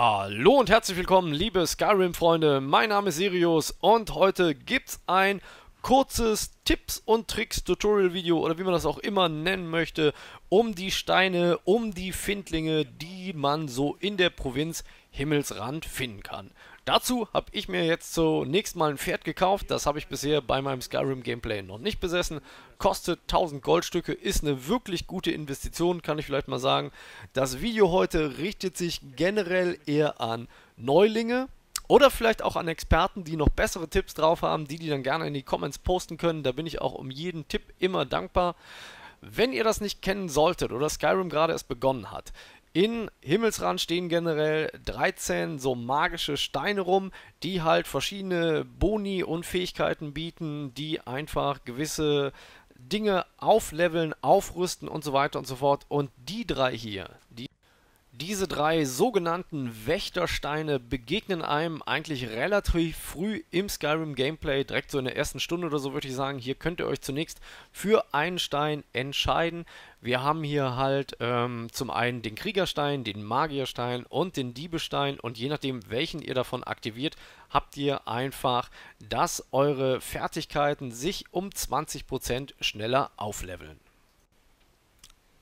Hallo und herzlich willkommen, liebe Skyrim-Freunde, mein Name ist Sirius und heute gibt's ein kurzes Tipps und Tricks Tutorial-Video oder wie man das auch immer nennen möchte, um die Steine, um die Findlinge, die man so in der Provinz Himmelsrand finden kann. Dazu habe ich mir jetzt zunächst mal ein Pferd gekauft, das habe ich bisher bei meinem Skyrim-Gameplay noch nicht besessen, kostet 1000 Goldstücke, ist eine wirklich gute Investition, kann ich vielleicht mal sagen. Das Video heute richtet sich generell eher an Neulinge oder vielleicht auch an Experten, die noch bessere Tipps drauf haben, die dann gerne in die Comments posten können, da bin ich auch um jeden Tipp immer dankbar. Wenn ihr das nicht kennen solltet oder Skyrim gerade erst begonnen hat, in Himmelsrand stehen generell 13 so magische Steine rum, die halt verschiedene Boni und Fähigkeiten bieten, die einfach gewisse Dinge aufleveln, aufrüsten und so weiter und so fort. Und die drei hier, diese drei sogenannten Wächtersteine begegnen einem eigentlich relativ früh im Skyrim-Gameplay, direkt so in der ersten Stunde oder so würde ich sagen. Hier könnt ihr euch zunächst für einen Stein entscheiden. Wir haben hier halt zum einen den Kriegerstein, den Magierstein und den Diebestein und je nachdem, welchen ihr davon aktiviert, habt ihr einfach, dass eure Fertigkeiten sich um 20% schneller aufleveln.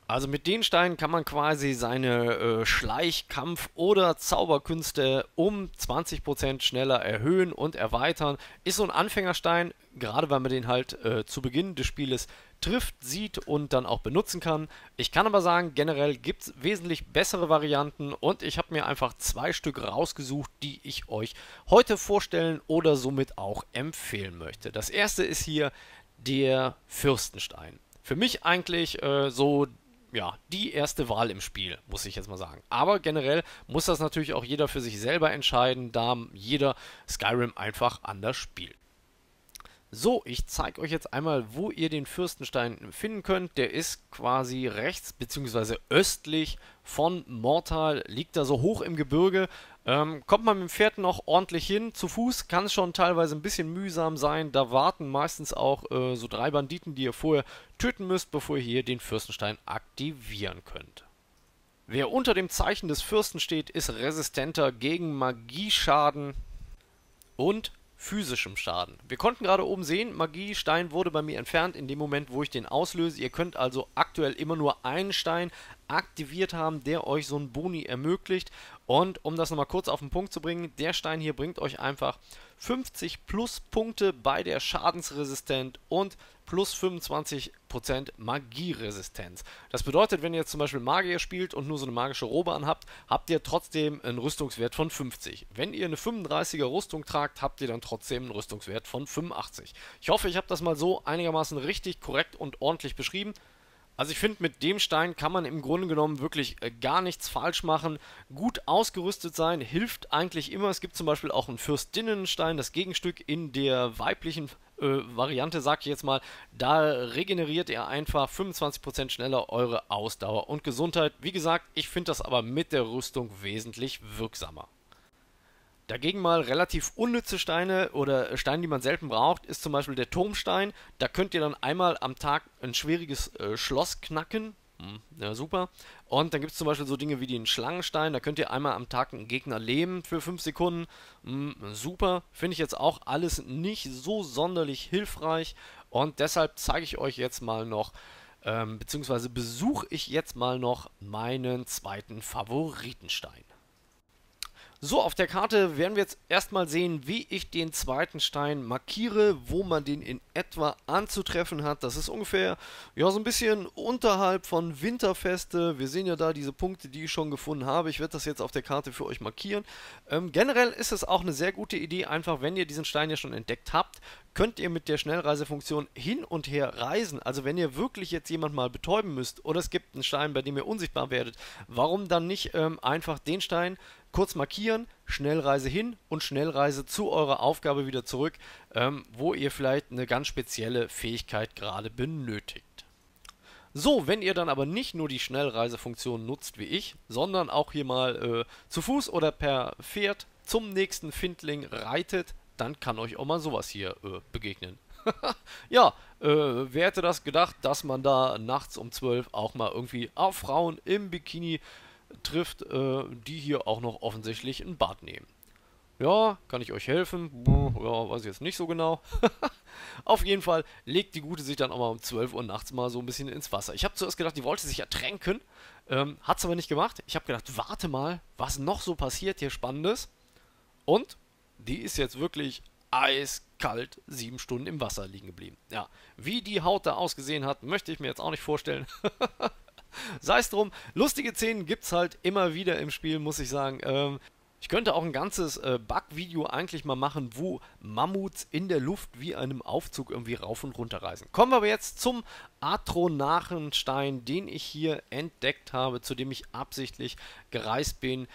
Also mit den Steinen kann man quasi seine Schleichkampf- oder Zauberkünste um 20% schneller erhöhen und erweitern. Ist so ein Anfängerstein, gerade weil man den halt zu Beginn des Spieles trifft, sieht und dann auch benutzen kann. Ich kann aber sagen, generell gibt es wesentlich bessere Varianten und ich habe mir einfach zwei Stück rausgesucht, die ich euch heute vorstellen oder somit auch empfehlen möchte. Das erste ist hier der Fürstenstein. Für mich eigentlich ja, die erste Wahl im Spiel, muss ich jetzt mal sagen. Aber generell muss das natürlich auch jeder für sich selber entscheiden, da jeder Skyrim einfach anders spielt. So, ich zeige euch jetzt einmal, wo ihr den Fürstenstein finden könnt. Der ist quasi rechts bzw. östlich von Mortal, liegt da so hoch im Gebirge. Kommt man mit dem Pferd noch ordentlich hin, zu Fuß kann es schon teilweise ein bisschen mühsam sein. Da warten meistens auch so drei Banditen, die ihr vorher töten müsst, bevor ihr hier den Fürstenstein aktivieren könnt. Wer unter dem Zeichen des Fürsten steht, ist resistenter gegen Magieschaden und physischem Schaden. Wir konnten gerade oben sehen, Magiestein wurde bei mir entfernt in dem Moment, wo ich den auslöse. Ihr könnt also aktuell immer nur einen Stein aktiviert haben, der euch so einen Boni ermöglicht. Und um das nochmal kurz auf den Punkt zu bringen, der Stein hier bringt euch einfach 50 Pluspunkte bei der Schadensresistenz und plus 25% Magieresistenz. Das bedeutet, wenn ihr jetzt zum Beispiel Magier spielt und nur so eine magische Robe anhabt, habt ihr trotzdem einen Rüstungswert von 50. Wenn ihr eine 35er Rüstung tragt, habt ihr dann trotzdem einen Rüstungswert von 85. Ich hoffe, ich habe das mal so einigermaßen richtig, korrekt und ordentlich beschrieben. Also ich finde, mit dem Stein kann man im Grunde genommen wirklich gar nichts falsch machen. Gut ausgerüstet sein hilft eigentlich immer. Es gibt zum Beispiel auch einen Fürstinnenstein, das Gegenstück in der weiblichen Variante, sag ich jetzt mal. Da regeneriert ihr einfach 25% schneller eure Ausdauer und Gesundheit. Wie gesagt, ich finde das aber mit der Rüstung wesentlich wirksamer. Dagegen mal relativ unnütze Steine oder Steine, die man selten braucht, ist zum Beispiel der Turmstein. Da könnt ihr dann einmal am Tag ein schwieriges Schloss knacken. Ja, super. Und dann gibt es zum Beispiel so Dinge wie den Schlangenstein. Da könnt ihr einmal am Tag einen Gegner lähmen für 5 Sekunden. Super. Finde ich jetzt auch alles nicht so sonderlich hilfreich. Und deshalb zeige ich euch jetzt mal noch, beziehungsweise besuche ich jetzt mal noch meinen zweiten Favoritenstein. So, auf der Karte werden wir jetzt erstmal sehen, wie ich den zweiten Stein markiere, wo man den in etwa anzutreffen hat. Das ist ungefähr, ja, so ein bisschen unterhalb von Winterfeste. Wir sehen ja da diese Punkte, die ich schon gefunden habe. Ich werde das jetzt auf der Karte für euch markieren. Generell ist es auch eine sehr gute Idee, einfach wenn ihr diesen Stein ja schon entdeckt habt, könnt ihr mit der Schnellreisefunktion hin und her reisen. Also wenn ihr wirklich jetzt jemanden mal betäuben müsst oder es gibt einen Stein, bei dem ihr unsichtbar werdet, warum dann nicht einfach den Stein kurz markieren, Schnellreise hin und Schnellreise zu eurer Aufgabe wieder zurück, wo ihr vielleicht eine ganz spezielle Fähigkeit gerade benötigt. So, wenn ihr dann aber nicht nur die Schnellreisefunktion nutzt wie ich, sondern auch hier mal zu Fuß oder per Pferd zum nächsten Findling reitet, dann kann euch auch mal sowas hier begegnen. Ja, wer hätte das gedacht, dass man da nachts um 12 auch mal irgendwie auf Frauen im Bikini trifft, die hier auch noch offensichtlich ein Bad nehmen. Ja, kann ich euch helfen? Ja, weiß ich jetzt nicht so genau. Auf jeden Fall legt die Gute sich dann auch mal um 12 Uhr nachts mal so ein bisschen ins Wasser. Ich habe zuerst gedacht, die wollte sich ertränken. Hat es aber nicht gemacht. Ich habe gedacht, warte mal, was noch so passiert hier Spannendes. Und die ist jetzt wirklich eiskalt 7 Stunden im Wasser liegen geblieben. Ja, wie die Haut da ausgesehen hat, möchte ich mir jetzt auch nicht vorstellen. Sei es drum, lustige Szenen gibt es halt immer wieder im Spiel, muss ich sagen. Ich könnte auch ein ganzes Bug-Video eigentlich mal machen, wo Mammuts in der Luft wie einem Aufzug irgendwie rauf und runter reisen. Kommen wir aber jetzt zum Atronachenstein, den ich hier entdeckt habe, zu dem ich absichtlich gereist bin.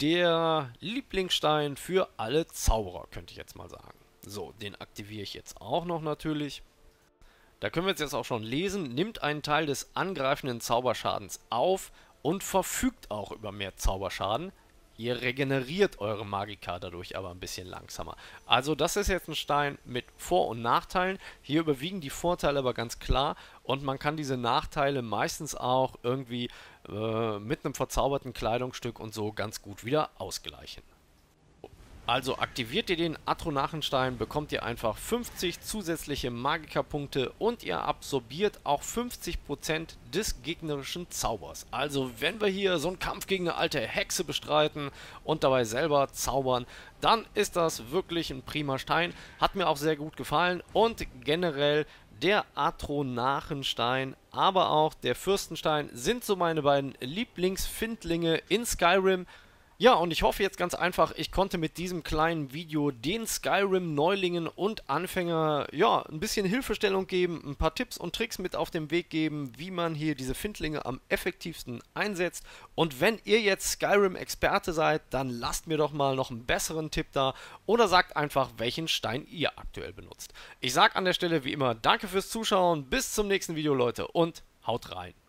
Der Lieblingsstein für alle Zauberer, könnte ich jetzt mal sagen. So, den aktiviere ich jetzt auch noch natürlich. Da können wir jetzt auch schon lesen. Nimmt einen Teil des angreifenden Zauberschadens auf und verfügt auch über mehr Zauberschaden. Ihr regeneriert eure Magika dadurch aber ein bisschen langsamer. Also das ist jetzt ein Stein mit Vor- und Nachteilen. Hier überwiegen die Vorteile aber ganz klar. Und man kann diese Nachteile meistens auch irgendwie mit einem verzauberten Kleidungsstück und so ganz gut wieder ausgleichen. Also aktiviert ihr den Atronachenstein, bekommt ihr einfach 50 zusätzliche Magika-Punkte und ihr absorbiert auch 50% des gegnerischen Zaubers. Also wenn wir hier so einen Kampf gegen eine alte Hexe bestreiten und dabei selber zaubern, dann ist das wirklich ein prima Stein. Hat mir auch sehr gut gefallen und generell der Atronachenstein, aber auch der Fürstenstein sind so meine beiden Lieblingsfindlinge in Skyrim. Ja, und ich hoffe jetzt ganz einfach, ich konnte mit diesem kleinen Video den Skyrim-Neulingen und Anfänger ja ein bisschen Hilfestellung geben, ein paar Tipps und Tricks mit auf den Weg geben, wie man hier diese Findlinge am effektivsten einsetzt. Und wenn ihr jetzt Skyrim-Experte seid, dann lasst mir doch mal noch einen besseren Tipp da oder sagt einfach, welchen Stein ihr aktuell benutzt. Ich sage an der Stelle wie immer, danke fürs Zuschauen, bis zum nächsten Video, Leute, und haut rein!